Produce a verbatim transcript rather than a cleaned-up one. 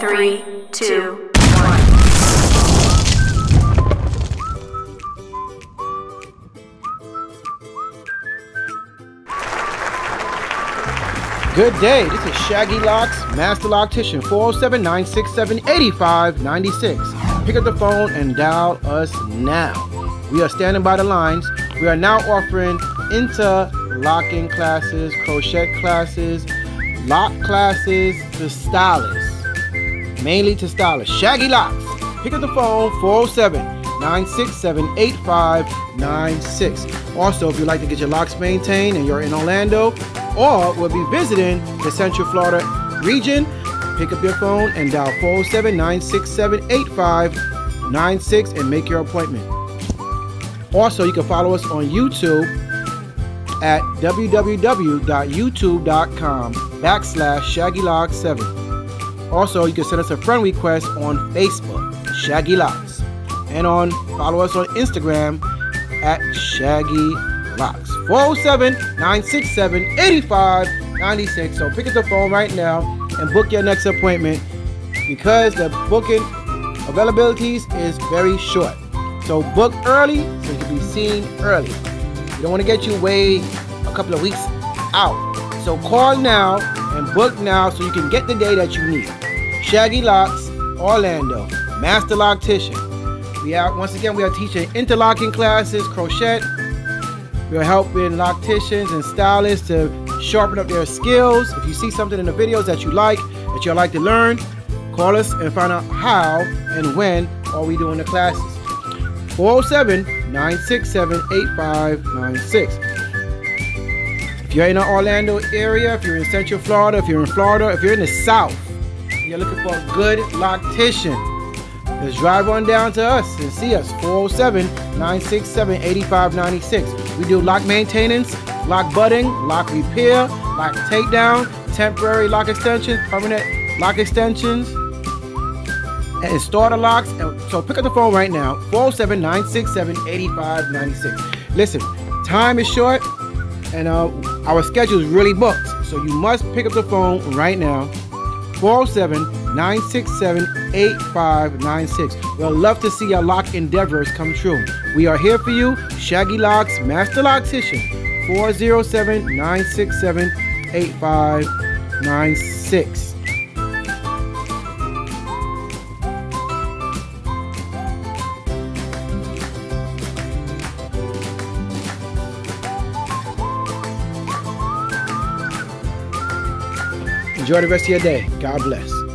three, two, one. Good day, this is Shaggy Locks, Master Loctician, four oh seven, nine six seven, eight five nine six. Pick up the phone and dial us now. We are standing by the lines. We are now offering interlocking classes, crochet classes, lock classes to stylists, mainly to stylists. Shaggy Locks. Pick up the phone, four oh seven, nine six seven, eight five nine six. Also, if you'd like to get your locks maintained and you're in Orlando or will be visiting the Central Florida region, pick up your phone and dial four oh seven, nine six seven, eight five nine six and make your appointment. Also, you can follow us on YouTube at w w w dot youtube dot com backslash Shaggy Locs seven. Also, you can send us a friend request on Facebook, Shaggy Locks, and on follow us on Instagram at Shaggy Locks. four oh seven, nine six seven, eight five nine six. So pick up the phone right now and book your next appointment, because the booking availabilities is very short. So book early so you can be seen early. We don't want to get you way a couple of weeks out. So call now and book now so you can get the day that you need. Shaggy Locks, Orlando, Master Loctician. We are, once again, we are teaching interlocking classes, crochet. We are helping locticians and stylists to sharpen up their skills. If you see something in the videos that you like, that you'd like to learn, call us and find out how and when are we doing the classes. four oh seven, nine six seven, eight five nine six. If you're in the Orlando area, if you're in Central Florida, if you're in Florida, if you're in the South, and you're looking for a good loctician, just drive on down to us and see us, four oh seven, nine six seven, eight five nine six. We do lock maintenance, lock budding, lock repair, lock takedown, temporary lock extensions, permanent lock extensions, and store the locks. So pick up the phone right now, four oh seven, nine six seven, eight five nine six. Listen, time is short, and uh, our schedule is really booked, so you must pick up the phone right now, four oh seven, nine six seven, eight five nine six. We'll love to see your lock endeavors come true. We are here for you. Shaggy Locks, Master Loctician, four oh seven, nine six seven, eight five nine six. Enjoy the rest of your day. God bless.